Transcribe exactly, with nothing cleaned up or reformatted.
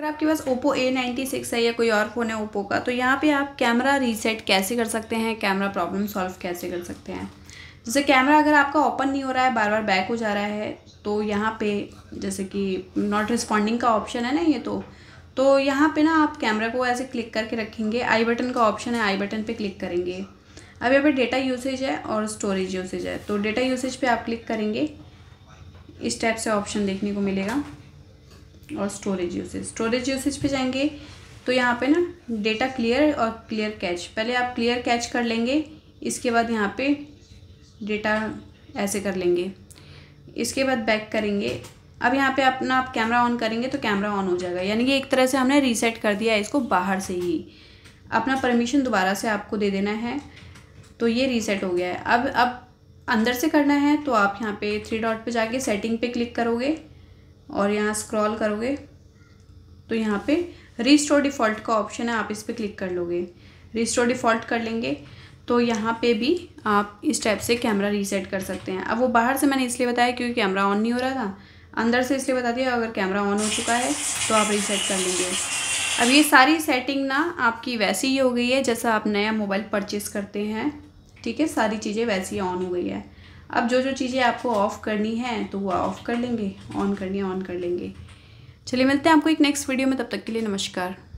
अगर आपके पास ओप्पो ए नाइन्टी सिक्स है या कोई और फ़ोन है ओप्पो का, तो यहाँ पे आप कैमरा रीसेट कैसे कर सकते हैं, कैमरा प्रॉब्लम सॉल्व कैसे कर सकते हैं। जैसे कैमरा अगर आपका ओपन नहीं हो रहा है, बार बार बैक हो जा रहा है, तो यहाँ पे जैसे कि नॉट रिस्पॉन्डिंग का ऑप्शन है ना ये, तो तो यहाँ पे ना आप कैमरा को ऐसे क्लिक करके रखेंगे। आई बटन का ऑप्शन है, आई बटन पे क्लिक करेंगे। अब यहाँ पे डेटा यूसेज है और स्टोरेज यूसेज है, तो डेटा यूसेज पे आप क्लिक करेंगे, इस टाइप से ऑप्शन देखने को मिलेगा। और स्टोरेज यूसेज स्टोरेज यूसेज पे जाएंगे तो यहाँ पे ना डेटा क्लियर और क्लियर कैच, पहले आप क्लियर कैच कर लेंगे, इसके बाद यहाँ पे डेटा ऐसे कर लेंगे, इसके बाद बैक करेंगे। अब यहाँ पे अपना आप कैमरा ऑन करेंगे तो कैमरा ऑन हो जाएगा, यानी कि एक तरह से हमने रीसेट कर दिया है इसको बाहर से ही। अपना परमिशन दोबारा से आपको दे देना है, तो ये रीसेट हो गया है। अब अब अंदर से करना है तो आप यहाँ पे थ्री डॉट पे जाके सेटिंग पे क्लिक करोगे और यहाँ स्क्रॉल करोगे तो यहाँ पे रिस्टोर डिफ़ॉल्ट का ऑप्शन है, आप इस पर क्लिक कर लोगे, रिस्टोर डिफ़ॉल्ट कर लेंगे। तो यहाँ पे भी आप इस टाइप से कैमरा रीसेट कर सकते हैं। अब वो बाहर से मैंने इसलिए बताया क्योंकि कैमरा ऑन नहीं हो रहा था, अंदर से इसलिए बता दिया। अगर कैमरा ऑन हो चुका है तो आप रीसेट कर लेंगे। अब ये सारी सेटिंग ना आपकी वैसी ही हो गई है जैसा आप नया मोबाइल परचेस करते हैं, ठीक है, सारी चीज़ें वैसी ऑन हो गई है। अब जो जो चीज़ें आपको ऑफ़ करनी है तो वो ऑफ़ कर लेंगे, ऑन करनी है ऑन कर लेंगे। चलिए मिलते हैं आपको एक नेक्स्ट वीडियो में, तब तक के लिए नमस्कार।